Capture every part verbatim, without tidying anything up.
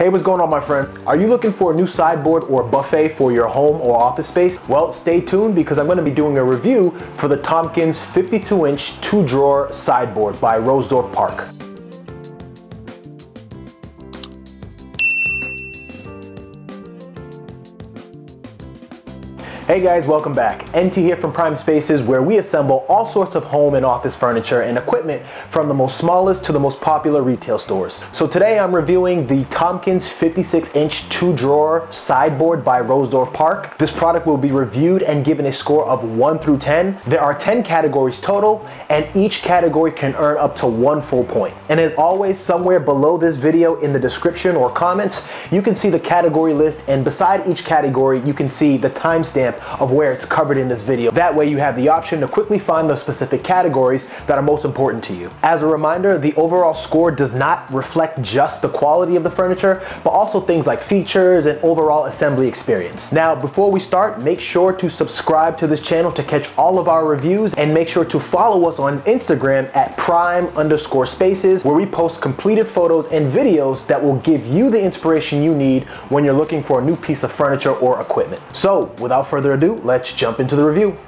Hey, what's going on, my friend? Are you looking for a new sideboard or buffet for your home or office space? Well, stay tuned, because I'm going to be doing a review for the Tompkins fifty-two inch two-drawer sideboard by Rosedorf Park. Hey guys, welcome back. N T here from Prime Spaces, where we assemble all sorts of home and office furniture and equipment from the most smallest to the most popular retail stores. So today I'm reviewing the Tompkins fifty-six inch two drawer sideboard by Rosedorf Park. This product will be reviewed and given a score of one through ten. There are ten categories total, and each category can earn up to one full point. And as always, somewhere below this video in the description or comments, you can see the category list, and beside each category, you can see the timestamp of where it's covered in this video. That way you have the option to quickly find the specific categories that are most important to you. As a reminder, the overall score does not reflect just the quality of the furniture, but also things like features and overall assembly experience. Now, before we start, make sure to subscribe to this channel to catch all of our reviews, and make sure to follow us on Instagram at prime underscore spaces, where we post completed photos and videos that will give you the inspiration you need when you're looking for a new piece of furniture or equipment. So without further ado, let's jump into the review.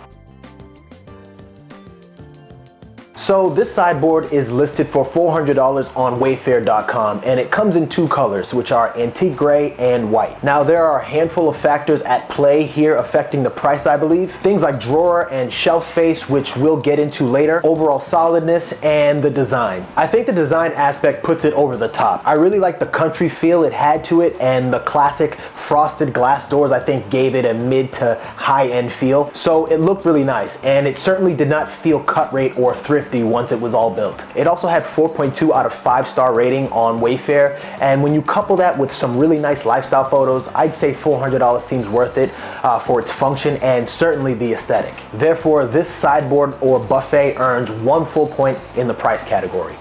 So this sideboard is listed for four hundred dollars on Wayfair dot com, and it comes in two colors, which are antique gray and white. Now, there are a handful of factors at play here affecting the price, I believe. Things like drawer and shelf space, which we'll get into later, overall solidness, and the design. I think the design aspect puts it over the top. I really like the country feel it had to it, and the classic frosted glass doors I think gave it a mid to high-end feel. So it looked really nice, and it certainly did not feel cut rate or thrifty once it was all built. It also had four point two out of five star rating on Wayfair, and when you couple that with some really nice lifestyle photos, I'd say four hundred dollars seems worth it uh, for its function and certainly the aesthetic. Therefore, this sideboard or buffet earns one full point in the price category.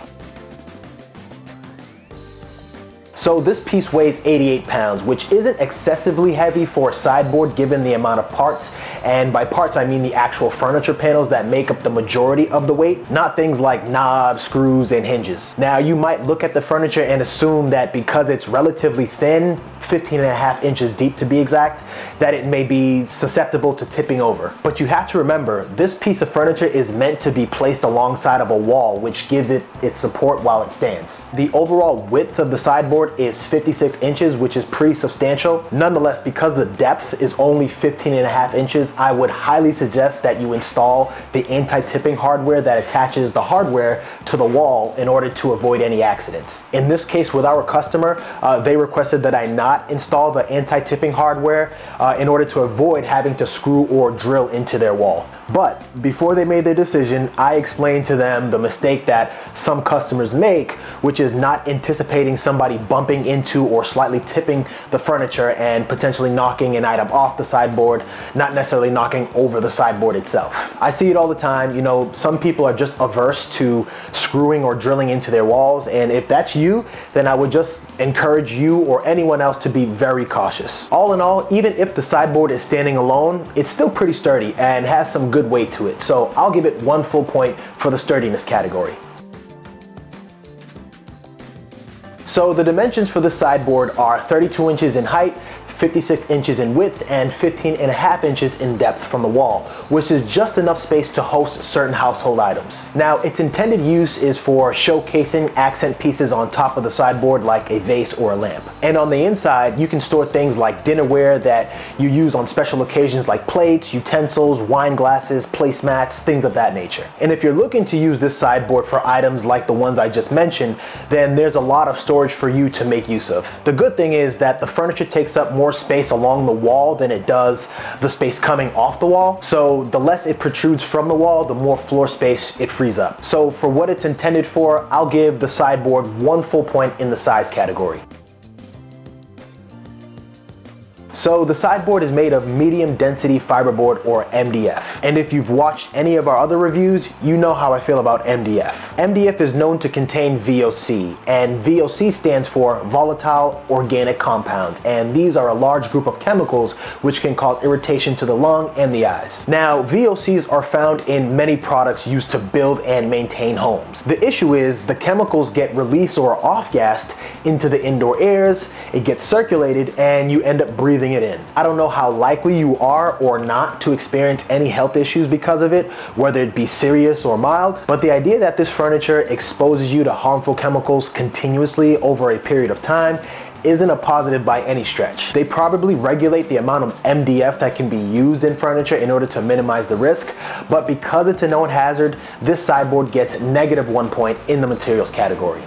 So this piece weighs eighty-eight pounds, which isn't excessively heavy for a sideboard given the amount of parts. And by parts, I mean the actual furniture panels that make up the majority of the weight, not things like knobs, screws, and hinges. Now, you might look at the furniture and assume that because it's relatively thin, fifteen and a half inches deep to be exact, that it may be susceptible to tipping over. But you have to remember, this piece of furniture is meant to be placed alongside of a wall, which gives it its support while it stands. The overall width of the sideboard is fifty-six inches, which is pretty substantial. Nonetheless, because the depth is only fifteen and a half inches, I would highly suggest that you install the anti-tipping hardware that attaches the hardware to the wall in order to avoid any accidents. In this case, with our customer, uh, they requested that I not install the anti-tipping hardware uh, in order to avoid having to screw or drill into their wall. But before they made their decision, I explained to them the mistake that some customers make, which is not anticipating somebody bumping into or slightly tipping the furniture and potentially knocking an item off the sideboard, not necessarily knocking over the sideboard itself. I see it all the time. You know, some people are just averse to screwing or drilling into their walls, and if that's you, then I would just encourage you or anyone else to be very cautious. All in all, even if the sideboard is standing alone, it's still pretty sturdy and has some good weight to it, so I'll give it one full point for the sturdiness category. So the dimensions for the sideboard are thirty-two inches in height, fifty-six inches in width, and fifteen and a half inches in depth from the wall, which is just enough space to host certain household items. Now, its intended use is for showcasing accent pieces on top of the sideboard, like a vase or a lamp. And on the inside, you can store things like dinnerware that you use on special occasions, like plates, utensils, wine glasses, placemats, things of that nature. And if you're looking to use this sideboard for items like the ones I just mentioned, then there's a lot of storage for you to make use of. The good thing is that the furniture takes up more space along the wall than it does the space coming off the wall, so the less it protrudes from the wall, the more floor space it frees up. So for what it's intended for, I'll give the sideboard one full point in the size category. So the sideboard is made of medium density fiberboard, or M D F. And if you've watched any of our other reviews, you know how I feel about M D F. M D F is known to contain V O C, and V O C stands for volatile organic compounds, and these are a large group of chemicals which can cause irritation to the lung and the eyes. Now, V O Cs are found in many products used to build and maintain homes. The issue is the chemicals get released or off-gassed into the indoor airs, it gets circulated, and you end up breathing it in. I don't know how likely you are or not to experience any health issues because of it, whether it be serious or mild, but the idea that this furniture exposes you to harmful chemicals continuously over a period of time isn't a positive by any stretch. They probably regulate the amount of M D F that can be used in furniture in order to minimize the risk, but because it's a known hazard, this sideboard gets negative one point in the materials category.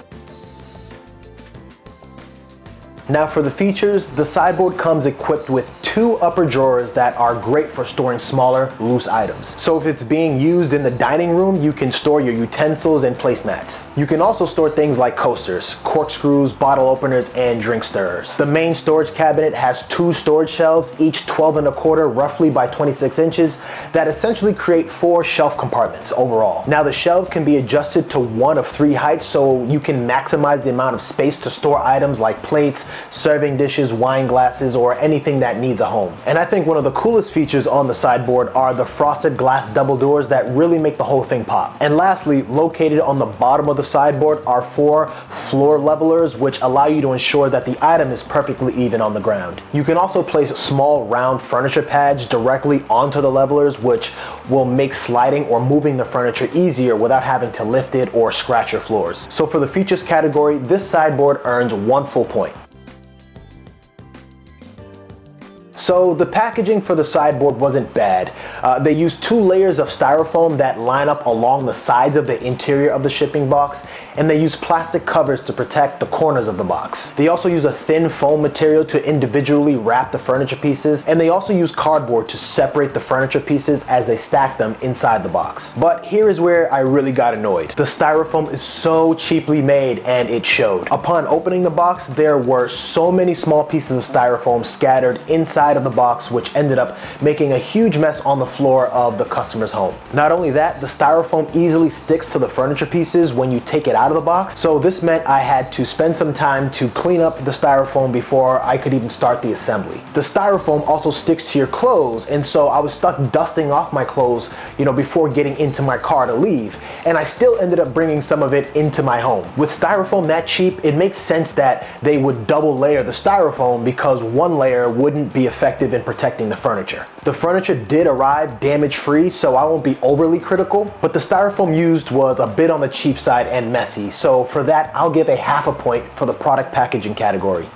Now for the features, the sideboard comes equipped with two upper drawers that are great for storing smaller, loose items. So if it's being used in the dining room, you can store your utensils and placemats. You can also store things like coasters, corkscrews, bottle openers, and drink stirrers. The main storage cabinet has two storage shelves, each twelve and a quarter roughly by twenty-six inches, that essentially create four shelf compartments overall. Now the shelves can be adjusted to one of three heights, so you can maximize the amount of space to store items like plates, serving dishes, wine glasses, or anything that needs a home. And I think one of the coolest features on the sideboard are the frosted glass double doors that really make the whole thing pop. And lastly, located on the bottom of the sideboard are four floor levelers, which allow you to ensure that the item is perfectly even on the ground. You can also place small round furniture pads directly onto the levelers, which will make sliding or moving the furniture easier without having to lift it or scratch your floors. So for the features category, this sideboard earns one full point. So the packaging for the sideboard wasn't bad. Uh, they used two layers of styrofoam that line up along the sides of the interior of the shipping box, and they use plastic covers to protect the corners of the box. They also use a thin foam material to individually wrap the furniture pieces, and they also use cardboard to separate the furniture pieces as they stack them inside the box. But here is where I really got annoyed. The styrofoam is so cheaply made, and it showed. Upon opening the box, there were so many small pieces of styrofoam scattered inside of the box, which ended up making a huge mess on the floor of the customer's home. Not only that, the styrofoam easily sticks to the furniture pieces when you take it out out of the box, so this meant I had to spend some time to clean up the styrofoam before I could even start the assembly. The styrofoam also sticks to your clothes, and so I was stuck dusting off my clothes, you know, before getting into my car to leave, and I still ended up bringing some of it into my home. With styrofoam that cheap, it makes sense that they would double layer the styrofoam because one layer wouldn't be effective in protecting the furniture. The furniture did arrive damage-free, so I won't be overly critical, but the styrofoam used was a bit on the cheap side and messy. So for that, I'll give a half a point for the product packaging category.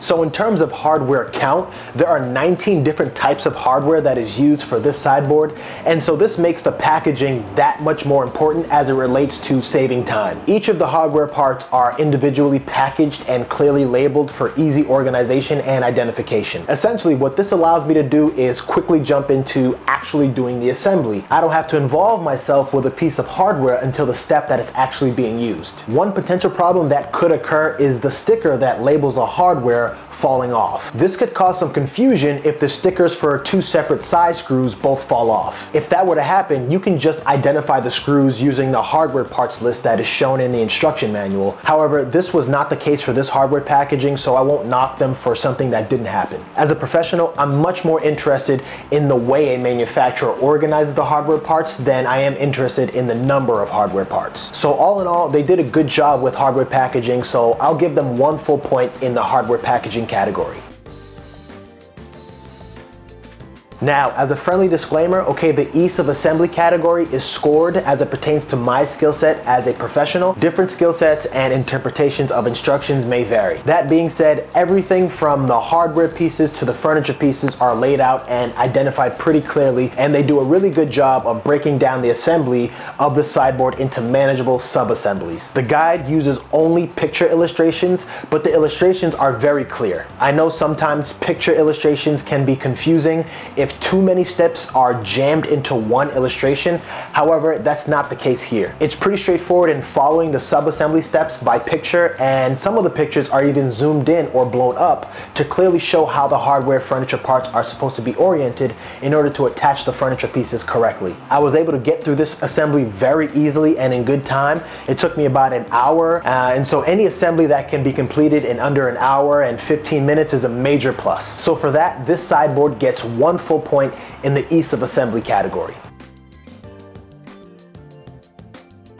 So in terms of hardware count, there are nineteen different types of hardware that is used for this sideboard, and so this makes the packaging that much more important as it relates to saving time. Each of the hardware parts are individually packaged and clearly labeled for easy organization and identification. Essentially, what this allows me to do is quickly jump into actually doing the assembly. I don't have to involve myself with a piece of hardware until the step that it's actually being used. One potential problem that could occur is the sticker that labels the hardware falling off. This could cause some confusion if the stickers for two separate side screws both fall off. If that were to happen, you can just identify the screws using the hardware parts list that is shown in the instruction manual. However, this was not the case for this hardware packaging, so I won't knock them for something that didn't happen. As a professional, I'm much more interested in the way a manufacturer organizes the hardware parts than I am interested in the number of hardware parts. So all in all, they did a good job with hardware packaging, so I'll give them one full point in the hardware packaging category. Now, as a friendly disclaimer, okay, the ease of assembly category is scored as it pertains to my skill set as a professional. Different skill sets and interpretations of instructions may vary. That being said, everything from the hardware pieces to the furniture pieces are laid out and identified pretty clearly, and they do a really good job of breaking down the assembly of the sideboard into manageable sub-assemblies. The guide uses only picture illustrations, but the illustrations are very clear. I know sometimes picture illustrations can be confusing if too many steps are jammed into one illustration. However, that's not the case here. It's pretty straightforward in following the sub-assembly steps by picture, and some of the pictures are even zoomed in or blown up to clearly show how the hardware furniture parts are supposed to be oriented in order to attach the furniture pieces correctly. I was able to get through this assembly very easily and in good time. It took me about an hour, uh, and so any assembly that can be completed in under an hour and fifteen minutes is a major plus. So for that, this sideboard gets one full point in the ease of assembly category.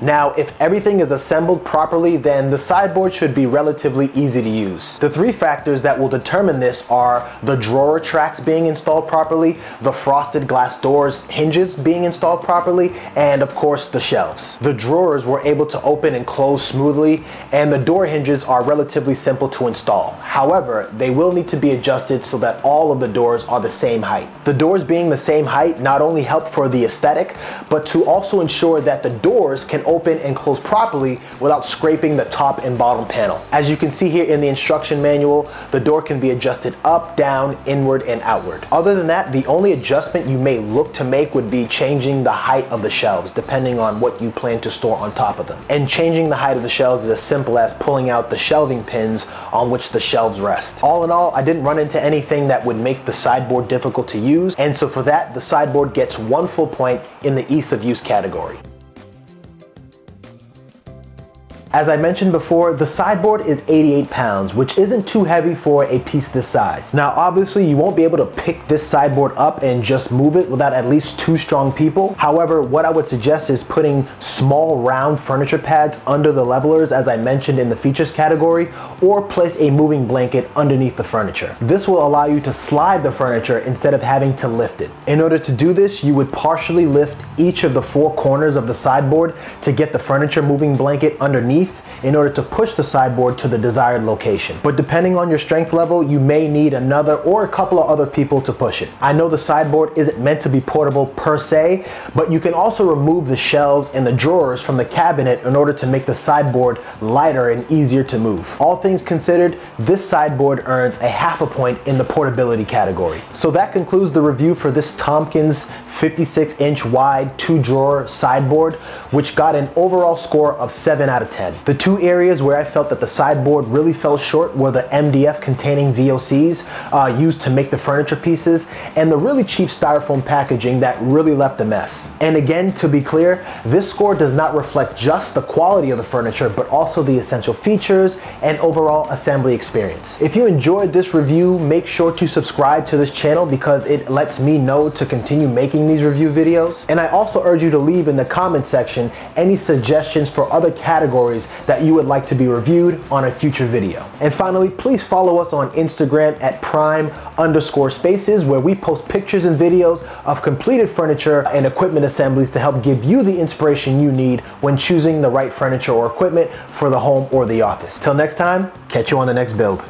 Now, if everything is assembled properly, then the sideboard should be relatively easy to use. The three factors that will determine this are the drawer tracks being installed properly, the frosted glass doors hinges being installed properly, and of course the shelves. The drawers were able to open and close smoothly, and the door hinges are relatively simple to install. However, they will need to be adjusted so that all of the doors are the same height. The doors being the same height not only help for the aesthetic, but to also ensure that the doors can open open and close properly without scraping the top and bottom panel. As you can see here in the instruction manual, the door can be adjusted up, down, inward, and outward. Other than that, the only adjustment you may look to make would be changing the height of the shelves, depending on what you plan to store on top of them. And changing the height of the shelves is as simple as pulling out the shelving pins on which the shelves rest. All in all, I didn't run into anything that would make the sideboard difficult to use, and so for that, the sideboard gets one full point in the ease of use category. As I mentioned before, the sideboard is eighty-eight pounds, which isn't too heavy for a piece this size. Now, obviously, you won't be able to pick this sideboard up and just move it without at least two strong people. However, what I would suggest is putting small round furniture pads under the levelers, as I mentioned in the features category, or place a moving blanket underneath the furniture. This will allow you to slide the furniture instead of having to lift it. In order to do this, you would partially lift each of the four corners of the sideboard to get the furniture moving blanket underneath in order to push the sideboard to the desired location. But depending on your strength level, you may need another or a couple of other people to push it. I know the sideboard isn't meant to be portable per se, but you can also remove the shelves and the drawers from the cabinet in order to make the sideboard lighter and easier to move. All things considered, this sideboard earns a half a point in the portability category. So that concludes the review for this Tompkins fifty-six inch wide two drawer sideboard, which got an overall score of seven out of ten. The two areas where I felt that the sideboard really fell short were the M D F containing V O Cs uh, used to make the furniture pieces and the really cheap styrofoam packaging that really left a mess. And again, to be clear, this score does not reflect just the quality of the furniture, but also the essential features and overall assembly experience. If you enjoyed this review, make sure to subscribe to this channel because it lets me know to continue making these review videos. And I also urge you to leave in the comment section any suggestions for other categories that you would like to be reviewed on a future video. And finally, please follow us on Instagram at prime underscore spaces, where we post pictures and videos of completed furniture and equipment assemblies to help give you the inspiration you need when choosing the right furniture or equipment for the home or the office. Till next time, catch you on the next build.